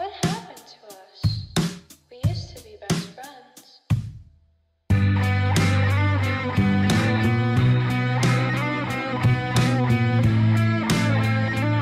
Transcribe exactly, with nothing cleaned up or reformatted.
What happened?